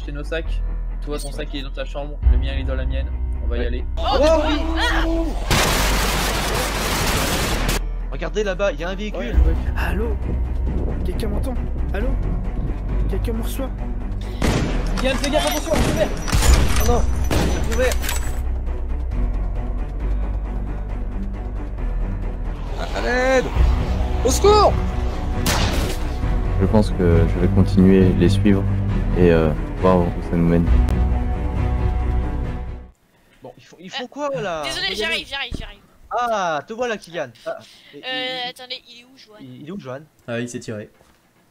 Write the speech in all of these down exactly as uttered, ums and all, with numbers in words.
racheter nos sacs. Toi, ton sac il est dans ta chambre, le mien il est dans la mienne. On va y aller. Oh, oh, oui ah regardez là-bas, il y a un véhicule. Ouais, ouais. Allô? Quelqu'un m'entend? Allô? Quelqu'un me reçoit? Yann, fais gaffe, attention, je suis ouvert. Oh non, je suis ouvert. À l'aide! Au secours! Je pense que je vais continuer les suivre et euh, voir où ça nous mène. Bon, ils font, ils font euh, quoi là? Désolé, j'arrive, j'arrive, j'arrive. Ah, te voilà, Kylian. Ah, euh, il... attendez, il est où, Johan? Il, il est où, Johan? Ah, il s'est tiré.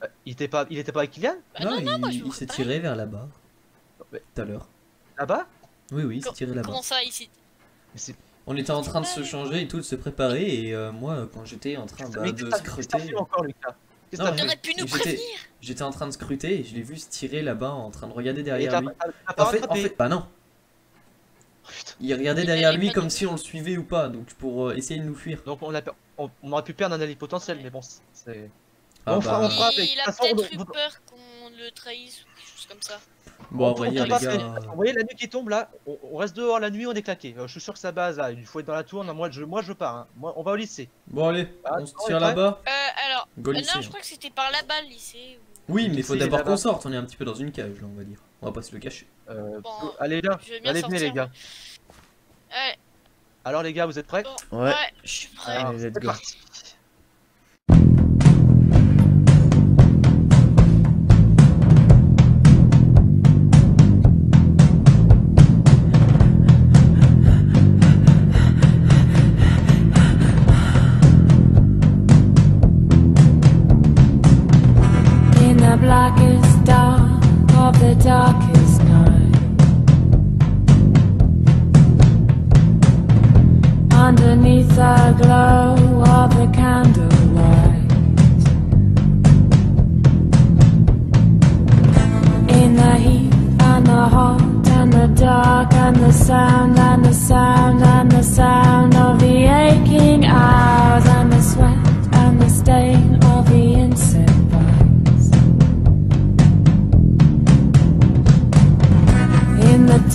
Euh, il était pas, il était pas avec Kylian? Bah, non, non, non, il, moi, je il s'est tiré vers là-bas. Tout à l'heure. Là-bas? Oui, oui, il s'est tiré là-bas. Comment ça, ici? Mais c'est... On était en train de se changer et tout, de se préparer, et euh, moi, quand j'étais en train bah, de scruter... encore Lucas. T'aurais pu nous prévenir. J'étais en train de scruter, et je l'ai vu se tirer là-bas, en train de regarder derrière lui. En fait, en fait, bah non. Il regardait derrière lui comme si on le suivait ou pas, donc pour euh, essayer de nous fuir. Donc on, a, on, on aurait pu perdre un allié potentiel, mais bon, c'est... Ah, on bah, on frappe et... Il a peut-être eu peur qu'on le trahisse, ou quelque chose comme ça. Bon, on voit les gars. Vous voyez la nuit qui tombe là, on, on reste dehors la nuit, on est claqué. Je suis sûr que sa base là, il faut être dans la tour. Non, moi je, moi je pars. Hein. Moi, on va au lycée. Bon allez, bah, on se tire là-bas. Euh, alors, go lycée, non, je crois que c'était par là-bas le lycée. Ou... Oui, mais il faut d'abord qu'on sorte. On est un petit peu dans une cage, là, on va dire. On va pas se le cacher. Euh, bon, allez là, allez venez les gars. Ouais. Alors les gars, vous êtes prêts? Ouais. Ouais, je suis prêt. Allez, let's go. Blackest dark of the darkest night, underneath the glow of the candlelight, in the heat and the hot and the dark and the sound and the sound and the sound of the aching hours and the sweat and the stain of the incense.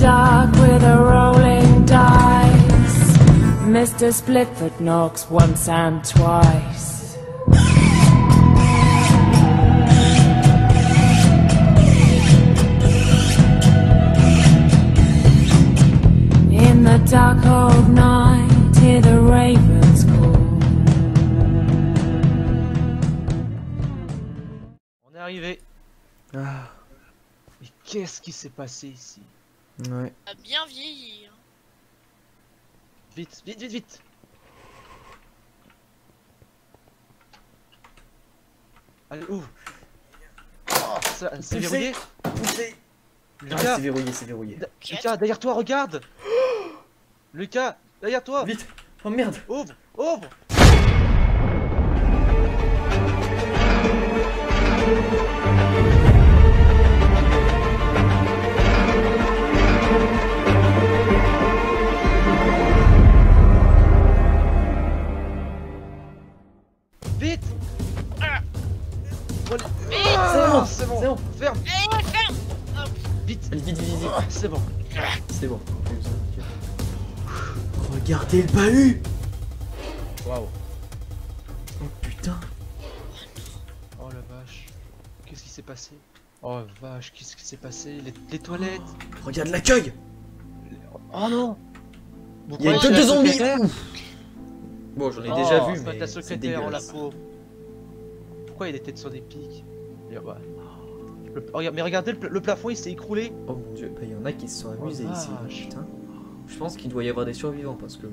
Dark with a rolling dice, Mister Splitfoot knocks once and twice. In the dark cold night, hear the ravens call. On est arrivé. Ah. Mais qu'est-ce qui s'est passé ici? Ouais. À bien vieillir. Vite, vite, vite, vite. Allez, ouvre. Oh, c'est verrouillé. Poussez. Lucas, c'est verrouillé, c'est verrouillé. Lucas, derrière toi, regarde. Lucas, derrière toi. Vite. Oh merde. Ouvre, ouvre. C'est bon, c'est bon, ferme. Allez, ferme. Hop. Vite, vite, vite, vite. C'est bon. C'est bon. Regardez le bahut. Waouh. Oh putain. Oh la vache. Qu'est-ce qui s'est passé? Oh la vache, qu'est-ce qui s'est passé? Les, les toilettes. Oh, regarde l'accueil. Oh non. Il y a deux zombies. Bon, j'en ai oh, déjà vu, mais ta secrétaire en la peau. Pourquoi il était sur des pics? Ouais. Le, mais regardez, le, le plafond il s'est écroulé. Oh mon dieu, il y en a qui se sont amusés oh, ici. Ah, putain. Je pense qu'il doit y avoir des survivants parce que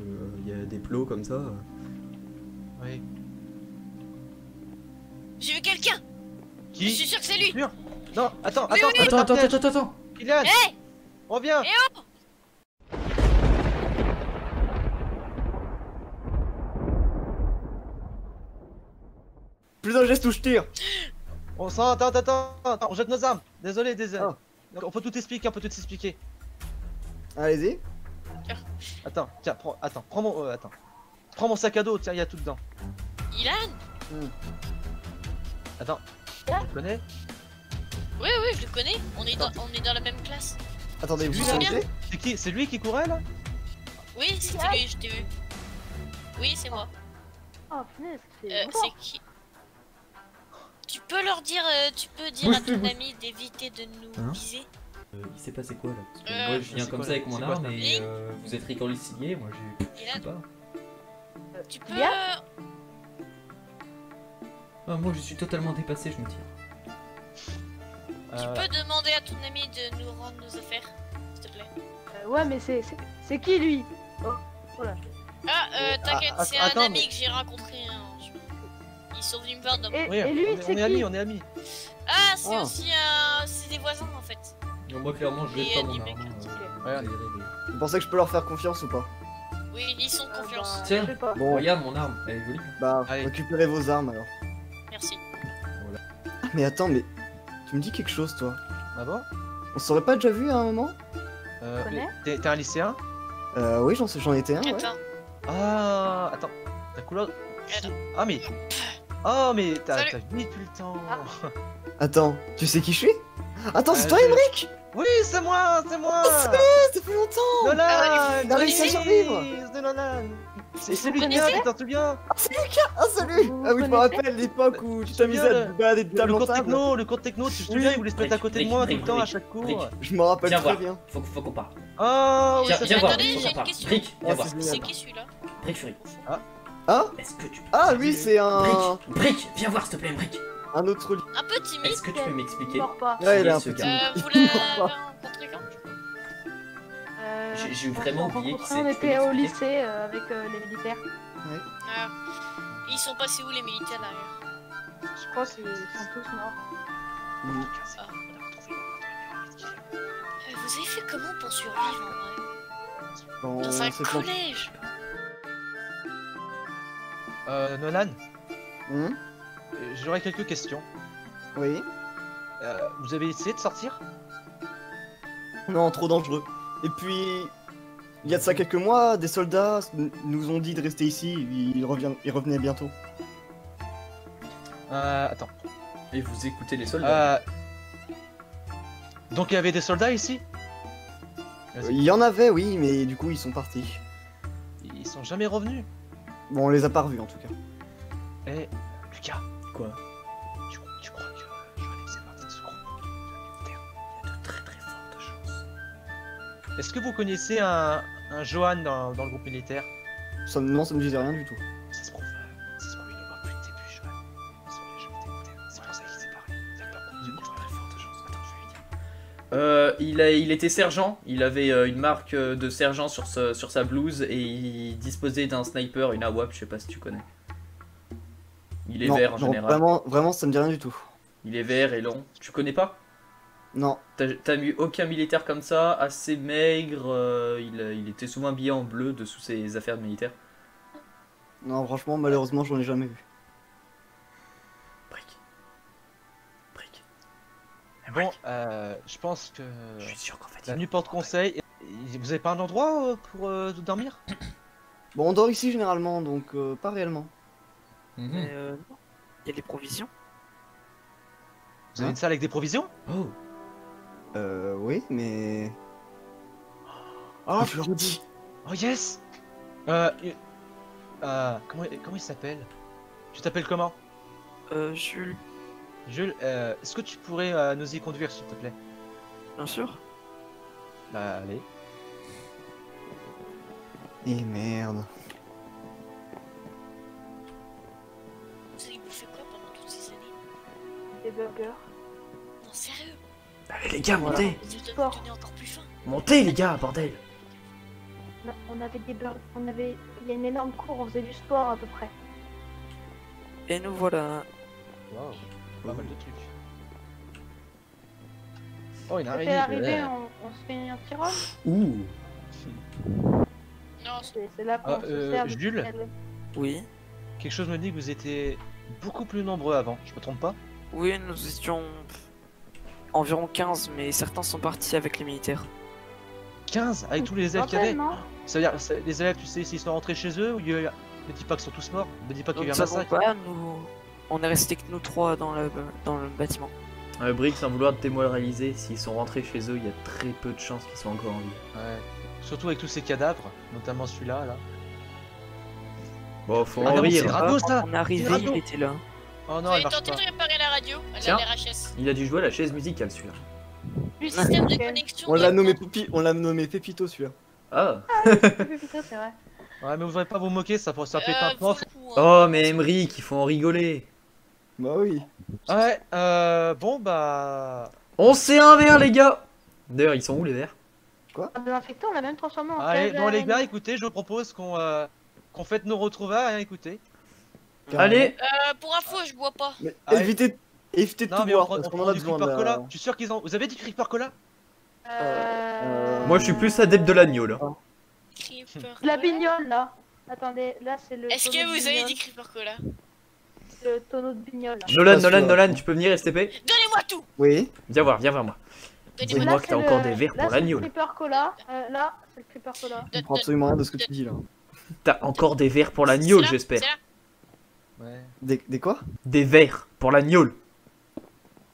il euh, y a des plots comme ça. Oui. J'ai vu quelqu'un. Qui? Je suis sûr que c'est lui. Non, attends, mais attends, oui, attends, attends, attends, attends, attends. Kylian, hey, reviens. Et hop. Plus un geste où je tire. On s'en attends, attends, attends, on jette nos armes. Désolé, désolé. Ah. On peut tout expliquer, on peut tout expliquer. Allez-y. Attends, tiens, prends, attends, prends mon, euh, attends, prends mon sac à dos. Tiens, il y a tout dedans. Ilan. Hmm. Attends. Ah. Tu le connais? Oui, oui, je le connais. On est, dans, on est dans la même classe. Attendez, vous savez ? C'est qui ? C'est lui qui courait là ? Oui, c'est lui, je t'ai vu. Oui, c'est moi. Oh punaise, c'est euh, qui ? Tu peux leur dire, euh, tu peux dire oui, à ton oui. ami d'éviter de nous hein viser. Euh, il s'est passé quoi là? Parce que euh, moi je viens comme ça avec mon arme et euh, vous êtes réconciliés, moi j'ai... je sais pas. Euh, tu peux... Ah, moi je suis totalement dépassé, je me tire. Tu euh... peux demander à ton ami de nous rendre nos affaires, s'il te plaît. Euh, ouais mais c'est... c'est qui lui? Oh, voilà. Ah, euh, t'inquiète, c'est un attends, ami mais... que j'ai rencontré. Hein. Ils sont venus me voir dans... Et, oui, et lui, c'est qui? On est amis, on est amis. Ah, c'est oh. aussi un... Euh, c'est des voisins, en fait. Non, moi, clairement, je vais pas mon arme. Regarde, vous pensez que je peux leur faire confiance ou pas? Oui, ils sont de confiance. Ah, tiens, bon, regarde mon arme, elle est jolie. Bah, allez, récupérez vos armes, alors. Merci. Voilà. Mais attends, mais... Tu me dis quelque chose, toi? Ah bon? On s'aurait pas déjà vu à un moment? Euh... T'es un lycéen? Euh, oui, j'en étais un, ouais. Attends. Ah, attends. Ta couleur... Ah, mais... Oh mais t'as mis tout le temps. Attends, tu sais qui je suis? Attends, c'est toi Aymeric? Oui, c'est moi, c'est moi. C'est plus longtemps. Nolan, il a réussi à survivre. C'est Lucas, tu t'en souviens? Ah c'est Lucas, ah salut. Ah oui, je me rappelle l'époque où tu t'amusais à te balader de table en table. Le cours techno, le cours techno, tu te souviens, il voulait se mettre à côté de moi tout le temps à chaque cours. Je me rappelle très bien. Faut qu'on parle. Oh oui, viens voir, faut qu'on parle. Brick, viens voir. C'est qui celui-là? Brick Fury. Ah. Ah, que tu peux ah oui, c'est un... Brick, Brick, viens voir s'il te plaît, Brick. Un autre... Un peu timide. Est-ce que tu peux m'expliquer? Ouais, il a un peu timide. Euh, vous l'avez rencontré quand? Euh... J'ai vraiment oublié qui c'est. On était au lycée avec les militaires. Ouais. Ils sont passés où les militaires derrière? Je crois qu'ils sont tous morts. Vous avez fait comment pour survivre en vrai? Dans un collège? Euh, Nolan, mmh. J'aurais quelques questions. Oui. Euh, vous avez essayé de sortir? Non, trop dangereux. Et puis, il y a de ça quelques mois, des soldats nous ont dit de rester ici. Ils, revient... ils revenaient bientôt. Euh, attends. Et vous écoutez les soldats? euh... Donc il y avait des soldats ici? euh, Il y en avait, oui, mais du coup ils sont partis. Ils sont jamais revenus? Bon, on les a pas revus en tout cas. Eh, hey, Lucas. Quoi? Tu, tu crois que Johan faisait partie de ce groupe? Il y a de très très fortes chances. Est-ce que vous connaissez un, un Johan dans, dans le groupe militaire? ça, Non, ça me disait rien du tout. Ça se prouve, ça se prouve, il ne voit plus de début, Johan. C'est pour ça qu'il s'est barré. Il a peur qu'on ait très fortes chances. Attends, je vais lui dire. Euh, il, a, il était sergent, il avait euh, une marque euh, de sergent sur, ce, sur sa blouse et il disposait d'un sniper, une A W A P, je sais pas si tu connais. Il est non, vert en non, général. Vraiment, vraiment, ça me dit rien du tout. Il est vert et long. Tu connais pas? Non. T'as vu aucun militaire comme ça, assez maigre, euh, il, il était souvent habillé en bleu dessous ses affaires de militaire. Non, franchement, malheureusement, j'en ai jamais vu. Bon, euh, je pense que je suis sûr qu'en fait, la nuit porte conseil. Vous avez pas un endroit euh, pour euh, dormir? Bon, on dort ici généralement, donc euh, pas réellement. Mm-hmm. Mais euh, il y a des provisions. Vous hein? avez une salle avec des provisions? Oh. Euh, oui, mais... Oh, je leur dis. Oh yes. Euh, euh, comment, comment il s'appelle? Tu t'appelles comment? Euh, Jules. Jules, euh, est-ce que tu pourrais euh, nous y conduire, s'il te plaît? Bien sûr. Bah, allez. Et merde. Vous avez bouffé quoi pendant toutes ces années? Des burgers. Non, sérieux? Allez, les gars, voilà. Montez. Vous avez encore plus faim. Montez, les gars, bordel. On avait des burgers, on avait... Il y a une énorme cour, on faisait du sport à peu près. Et nous voilà. Wow. Pas mal de trucs. Oh, il a arrivé, on, on se fait un petit rôle. Ouh. Non, c'est là qu'on ah, se euh, sert. Jules. Oui. Quelque chose me dit que vous étiez beaucoup plus nombreux avant, je me trompe pas? Oui, nous étions environ quinze, mais certains sont partis avec les militaires. quinze? Avec tous les élèves qu'il y avait? Ça veut dire, les élèves, tu sais, s'ils sont rentrés chez eux, ou il y a... me dis pas qu'ils sont tous morts, me dis pas qu'il y a eu un massacre. On est resté que nous trois dans le, dans le bâtiment. Euh, Brick, sans vouloir démoraliser, s'ils sont rentrés chez eux, il y a très peu de chances qu'ils soient encore en vie. Ouais. Surtout avec tous ces cadavres, notamment celui-là, là. Bon, faut ah en non, rire. Drago, ça. On est arrivé, il était là. Oh non, il marche pas. J'ai tenté de réparer la radio, elle a l'R H S. Il a dû jouer à la chaise musicale, celui-là. Le système de connexion. On l'a nommé, Popi... nommé Pepito, celui-là. Ah, ah oui, Pepito, c'est vrai. Ouais, mais vous ne pas vous moquer, ça pourrait s'appeler euh, un prof. Hein. Oh, mais Aymeric, il faut en rigoler. Bah oui. Ouais, euh. Bon, bah. On s'est un verre, les gars. D'ailleurs, ils sont où les verres? Quoi? De l'infectant, on l'a même transformé en Allez, non, les gars, écoutez, je propose qu'on euh, qu'on fête nos retrouvailles, hein, écoutez. Allez. Euh, pour info, je bois pas. Mais évitez, évitez de non, tout mais boire. On, parce on, on a du Creeper de... Cola. Tu es sûr qu'ils ont. Vous avez du Creeper Cola? Euh... Moi, je suis plus adepte de l'agneau, là. Creeper Cola. La bignole, là. Attendez, là, c'est le. Est-ce que vous avez du Creeper Cola? Le tonneau de bignole. Nolan, Nolan, Nolan, tu peux venir S T P? Donnez-moi tout. Oui. Viens voir, viens voir moi. Donnez-moi que t'as encore le... des verres pour l'agneau. Là, c'est le Creeper Cola. Euh, là, c'est le Creeper Cola. Je comprends absolument rien de ce que tu dis là. T'as encore des verres pour l'agneau, j'espère. Ouais. Des, des quoi? Des verres pour l'agneau.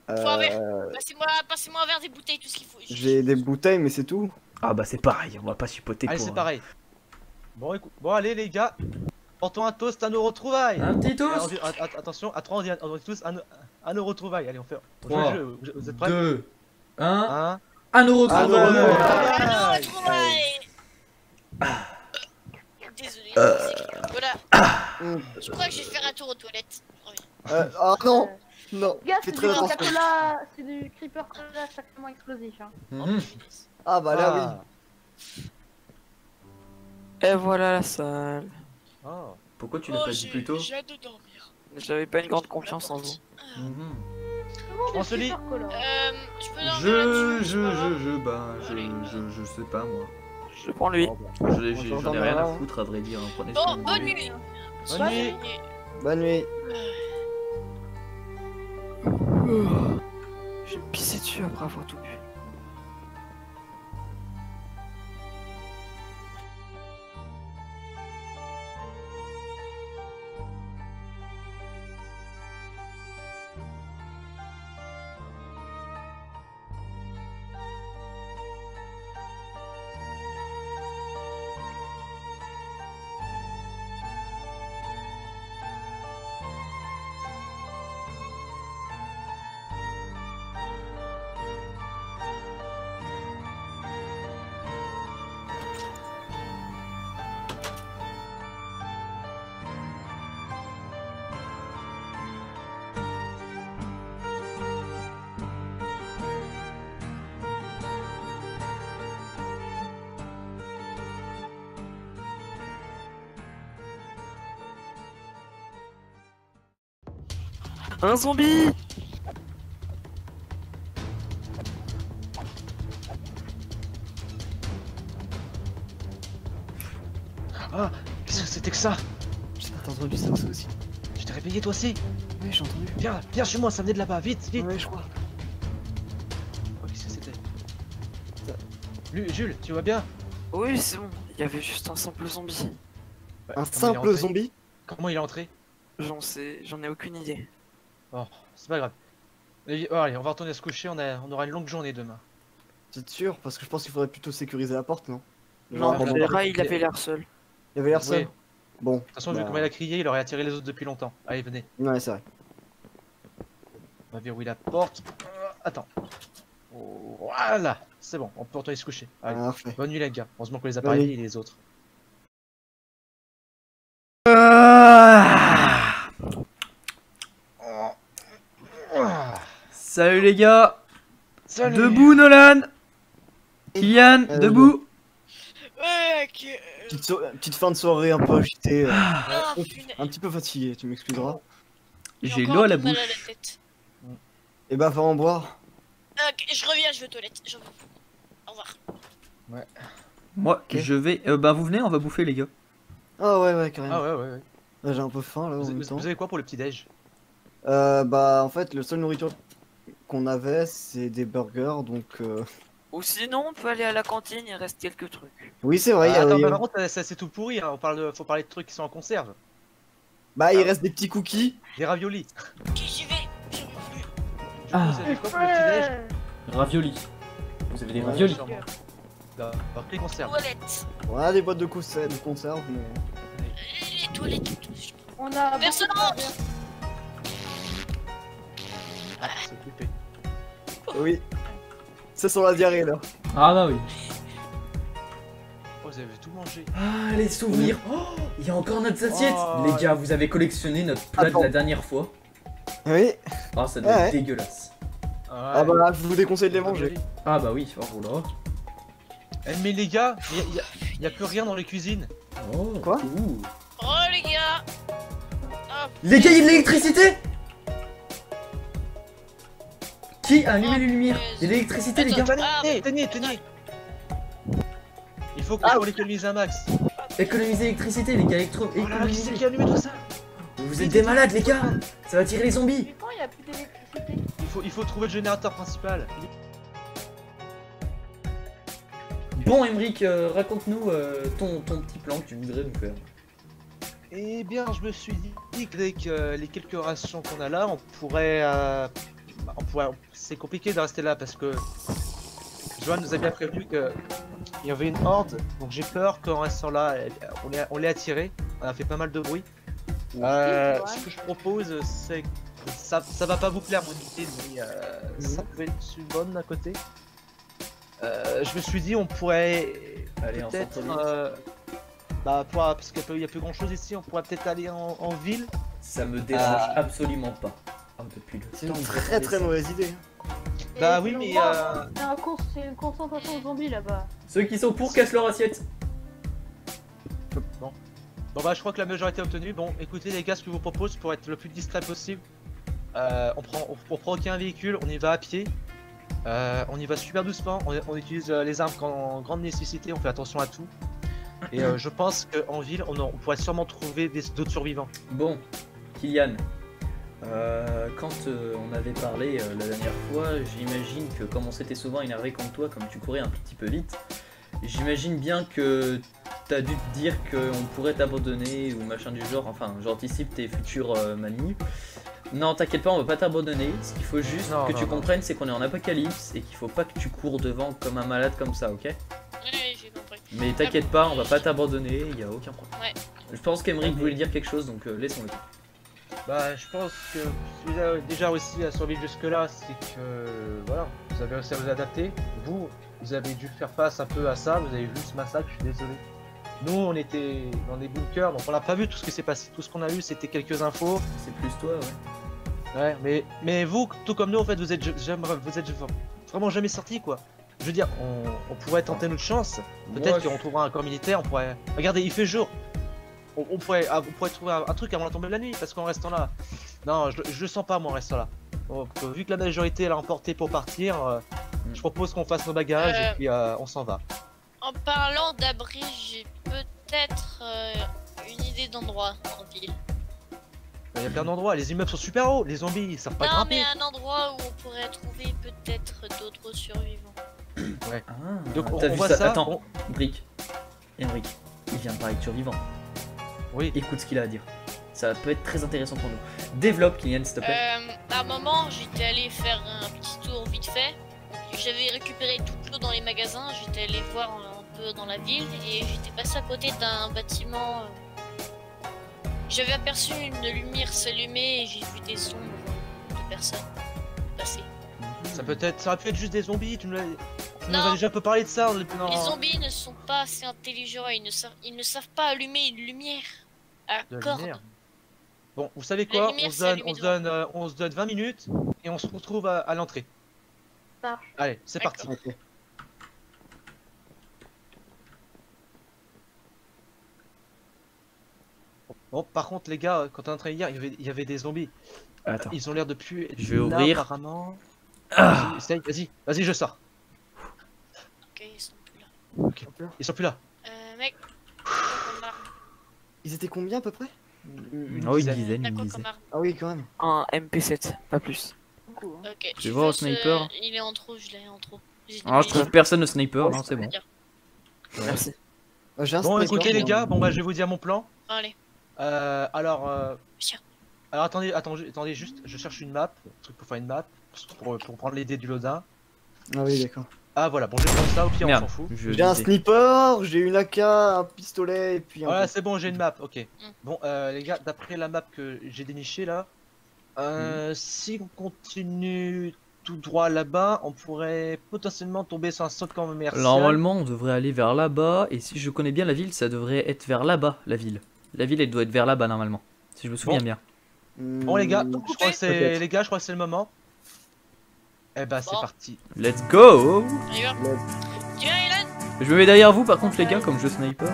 Euh... Faut un verre. Passez-moi, passez-moi un verre, des bouteilles, tout ce qu'il faut. J'ai des bouteilles, mais c'est tout. Ah bah c'est pareil, on va pas chipoter. Allez, pour... c'est pareil. Bon, écoute... bon, allez les gars. Portons un toast à nos retrouvailles. Un petit toast. Attention, à trois on dit tous à nos retrouvailles. Allez, on fait trois, vous êtes prêts? deux, un. À nos retrouvailles. À nos retrouvailles. Désolé. Voilà. Je crois que je vais faire un tour aux toilettes. Ah non. Non. C'est très attention. C'est du Creeper Cola chaque explosif. Ah bah là oui. Et voilà la salle. Oh. Pourquoi tu l'as oh, pas dit plus tôt? J'avais pas une grande confiance en vous. Euh... Mmh. On se lit. Euh, je, peux je, je, je, je, bah, je, je, je sais pas moi. Je prends lui. J'en ai rien à foutre à vrai dire. Hein. Prenez bon, bonne nuit. nuit. Bonne nuit. Bonne nuit. Euh... J'ai pissé dessus après avoir tout bu. Un zombie. Ah, qu'est-ce que c'était que ça? T'as entendu ça aussi? Tu t'es réveillé toi aussi? Oui, j'ai entendu. Viens, viens chez moi, ça venait de là-bas, vite, vite. Ouais, je crois. Oh, qu'est-ce que c'était ça... Lui, Jules, tu vas bien? Oui, c'est bon, il y avait juste un simple zombie. Ouais, un simple zombie? Comment il est entré? J'en sais, j'en ai aucune idée. Oh, c'est pas grave. Et, oh, allez, on va retourner se coucher, on, a, on aura une longue journée demain. C'est sûr, parce que je pense qu'il faudrait plutôt sécuriser la porte, non? Non, non, le rail, il avait l'air seul. Il avait l'air seul oui. Bon. De toute façon, bah... vu comment il a crié, il aurait attiré les autres depuis longtemps. Allez, venez. Ouais, c'est vrai. On va verrouiller la porte. Euh, attends. Voilà, c'est bon, on peut retourner se coucher. Allez, ah, bonne nuit les gars. Heureusement que les appareils et les autres. Salut les gars. Salut. Debout Nolan. Kylian, euh, debout. Ouais, que... petite, so... petite fin de soirée un peu agitée. Euh... Ah, oh, un petit peu fatigué, tu m'excuseras. J'ai l'eau à la bouche. À la Et bah, va en boire. Okay, je reviens, je vais aux toilettes. Je... Au revoir. Ouais. Moi, okay. je vais. Euh, bah, vous venez, on va bouffer les gars. Ah ouais, ouais, carrément. Ah ouais, ouais, ouais. Bah, j'ai un peu faim là. Vous, en vous, vous avez quoi pour le petit-déj? Euh, bah, en fait, le seul nourriture qu'on avait, c'est des burgers, donc... Euh... Ou sinon, on peut aller à la cantine, il reste quelques trucs. Oui, c'est vrai. Ah, attends, mais par contre, c'est tout pourri, hein. On parle de... faut parler de trucs qui sont en conserve. Bah, ah. il reste des petits cookies. Des raviolis. Ok, j'y vais, j'y vais plus. Du coup, ah. c'est quoi pour le petit-déj? Ravioli. Vous avez des ouais, raviolis? Des conserves. On a des boîtes de conserves, de conserve, mais... Les toilettes. On a... Personne rentre. Ah, c'est coupé. Oui. C'est sur la diarrhée, là. Ah bah oui. Oh, vous avez tout mangé. Ah, les souvenirs. Oh, il y a encore notre assiette. Oh, les gars, vous avez collectionné notre plat Attends. de la dernière fois. Oui. Ah, oh, ça doit ouais. être dégueulasse. Ah, ah bah là, je vous déconseille de les manger. Ah bah oui, oh là. Eh, mais les gars, il y, y, y a plus rien dans les cuisines. Oh, quoi? Ouh. Oh les gars. Oh. Les gars, il y a de l'électricité. Qui a allumé les lumières? Il y a de l'électricité les gars. Tenez, tenez, tenez. Il faut qu'on économise un max. Économiser l'électricité les gars, électro... Oh là là, qui c'est qui a allumé tout ça? Vous êtes des malades les gars. Ça va tirer les zombies. Mais il y a plus d'électricité. Il faut, il faut trouver le générateur principal. Bon, Aymeric, euh, raconte-nous euh, ton, ton petit plan que tu voudrais nous faire. Eh bien, je me suis dit que euh, les quelques rations qu'on a là, on pourrait... Euh, on pourrait... C'est compliqué de rester là parce que... Johan nous a bien prévenu qu'il y avait une horde, donc j'ai peur qu'en restant là, on l'ait on l'ait attiré. On a fait pas mal de bruit. Euh, ce que je propose, c'est... Ça, ça va pas vous plaire mon idée, mais euh, mmh. ça peut être une bonne d'un côté. Euh, je me suis dit on pourrait peut-être, euh, bah pour, parce qu'il n'y a, a plus grand chose ici, on pourrait peut-être aller en, en ville. Ça me dérange euh... absolument pas. Oh, depuis le c'est une très très mauvaise idée. Et bah oui mais... Euh... C'est une concentration de zombies là-bas. Ceux qui sont pour cassent leur assiette. Bon. Bon bah je crois que la majorité est obtenue. Bon écoutez les gars, ce que je vous propose pour être le plus distrait possible. Euh, on prend, on, on prend aucun véhicule, on y va à pied, euh, on y va super doucement, on, on utilise euh, les armes en grande nécessité, on fait attention à tout. Et euh, je pense qu'en ville, on, on pourrait sûrement trouver d'autres survivants. Bon, Kylian, euh, quand euh, on avait parlé euh, la dernière fois, j'imagine que comme on s'était souvent énervé contre toi, comme tu courais un petit peu vite, j'imagine bien que t'as dû te dire qu'on pourrait t'abandonner ou machin du genre, enfin j'anticipe tes futures euh, manies. Non, t'inquiète pas, on va pas t'abandonner. Ce qu'il faut juste non, que non, tu non. comprennes, c'est qu'on est en apocalypse et qu'il faut pas que tu cours devant comme un malade comme ça, ok? Oui, j'ai compris. Mais t'inquiète pas, on va pas t'abandonner, y a aucun problème. Ouais. Je pense qu'Aymeric voulait dire quelque chose, donc euh, laissons-le. Bah, je pense que si vous avez déjà réussi à survivre jusque-là, c'est que voilà, vous avez réussi à vous adapter. Vous, vous avez dû faire face un peu à ça. Vous avez vu ce massacre, je suis désolé. Nous, on était dans des bunkers, donc on n'a pas vu tout ce qui s'est passé. Tout ce qu'on a vu, c'était quelques infos. C'est plus toi, ouais. Ouais, mais, mais vous, tout comme nous, en fait, vous êtes, vous êtes vraiment jamais sortis, quoi. Je veux dire, on, on pourrait tenter notre chance. Peut-être qu'on je... trouvera un corps militaire, on pourrait... Regardez, il fait jour. On, on, pourrait, on pourrait trouver un, un truc avant la tombée de la nuit, parce qu'en restant là... Non, je, je le sens pas, moi, en restant là. Donc, vu que la majorité, elle a emporté pour partir, euh, mm. je propose qu'on fasse nos bagages euh... et puis euh, on s'en va. En parlant d'abri, j'ai peut-être euh, une idée d'endroit en ville. Il y a plein d'endroits, les immeubles sont super hauts, les zombies ils savent pas grimper. Non mais un endroit où on pourrait trouver peut-être d'autres survivants. Ouais. Ah, donc on, on voit ça, ça attends, on... Brick, Aymeric, il vient de parler de survivants. Oui. Écoute ce qu'il a à dire, ça peut être très intéressant pour nous. Développe Kylian s'il te plaît. Euh, à un moment j'étais allé faire un petit tour vite fait. J'avais récupéré toute l'eau dans les magasins, j'étais allé voir un peu dans la ville et j'étais passé à côté d'un bâtiment. J'avais aperçu une lumière s'allumer et j'ai vu des ombres de personnes passer. Ça peut être, ça aurait pu être juste des zombies, tu nous as déjà un peu parlé de ça. Non. Les zombies ne sont pas assez intelligents, ils ne, savent, ils ne savent pas allumer une lumière à de corde. Lumière. Bon, vous savez quoi, on se donne, on se donne, euh, on se donne vingt minutes et on se retrouve à, à l'entrée. Allez, c'est parti. Bon, par contre, les gars, quand on est entré hier, il y avait, il y avait des zombies. Attends. Ils ont l'air de plus. Je vais ouvrir. Apparemment. Ah. Vas-y, vas-y, vas-y, je sors. Ok, ils sont plus là. Okay. Ils sont plus là. Euh, mec. Ils étaient combien à peu près? Une oh, une dizaine, une dizaine. Ah oui, quand même. Un M P sept, pas plus. Okay, je vais voir au sniper. Euh, il est en trop, je l'ai en trop. Ah, je trouve personne au sniper, non, c'est bon. Merci. Bon, écoutez les gars, bon bah je vais vous dire mon plan. Allez. Euh, alors, euh, Alors attendez, attendez, attendez juste, je cherche une map, un truc pour faire une map, pour, pour prendre les dés du lodin. Ah oui d'accord. Ah voilà, bon j'ai pris ça, au pire on s'en fout. J'ai un sniper, j'ai une A K, un pistolet et puis un... Voilà c'est bon, j'ai une map, ok. Mm. Bon euh, les gars, d'après la map que j'ai dénichée là, euh, mm. si on continue tout droit là-bas, on pourrait potentiellement tomber sur un centre commercial. Normalement on devrait aller vers là-bas, et si je connais bien la ville, ça devrait être vers là-bas, la ville. La ville elle doit être vers là-bas normalement, si je me souviens bon. bien. Bon les gars, je crois que c'est les gars, je crois que c'est le moment. Eh bah ben, c'est bon. parti. Let's go. Tu viens, Ilan ? Je me mets derrière vous par contre les gars comme je sniper.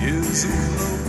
Loneliness is a